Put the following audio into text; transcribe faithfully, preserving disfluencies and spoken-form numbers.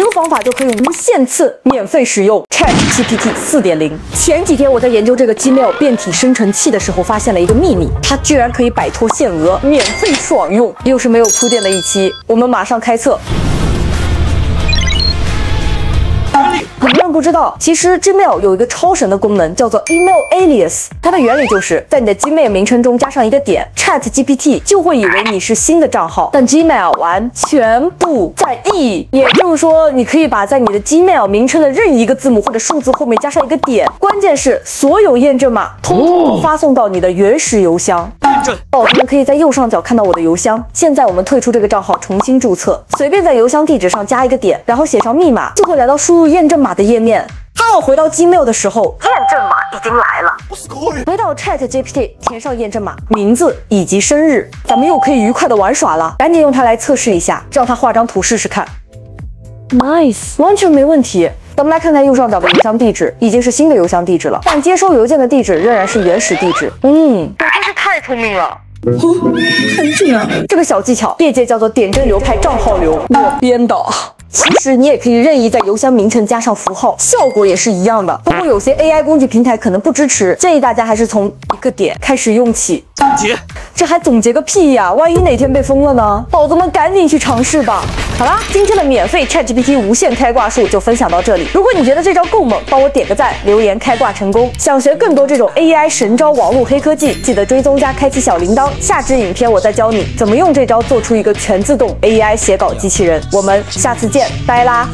一个方法就可以无限次免费使用 ChatGPT 四点零。前几天我在研究这个 Gmail 变体生成器的时候，发现了一个秘密，它居然可以摆脱限额，免费爽用。又是没有铺垫的一期，我们马上开测。 很多人不知道，其实 Gmail 有一个超神的功能，叫做 Email Alias。它的原理就是在你的 Gmail 名称中加上一个点 ，Chat G P T 就会以为你是新的账号。但 Gmail 完全不在意，也就是说，你可以把在你的 Gmail 名称的任意一个字母或者数字后面加上一个点，关键是所有验证码通通发送到你的原始邮箱。哦，你们可以在右上角看到我的邮箱。现在我们退出这个账号，重新注册，随便在邮箱地址上加一个点，然后写上密码，就会来到输入验证码 验证码的页面，当我回到 Gmail 的时候，验证码已经来了。回到 Chat G P T， 填上验证码、名字以及生日，咱们又可以愉快的玩耍了。赶紧用它来测试一下，让它画张图试试看。Nice， 完全没问题。 咱们来看看右上角的邮箱地址，已经是新的邮箱地址了，但接收邮件的地址仍然是原始地址。嗯，我真是太聪明了，哦，很准啊！这个小技巧，业界叫做点阵流派账号流，我编的。其实你也可以任意在邮箱名称加上符号，效果也是一样的。不过有些 A I 工具平台可能不支持，建议大家还是从一个点开始用起。总结，这还总结个屁呀！万一哪天被封了呢？宝子们赶紧去尝试吧。 好啦，今天的免费 Chat G P T 无限开挂术就分享到这里。如果你觉得这招够猛，帮我点个赞，留言开挂成功。想学更多这种 A I 神招、网络黑科技，记得追踪加开启小铃铛。下支影片我再教你怎么用这招做出一个全自动 A I 写稿机器人。我们下次见，拜啦。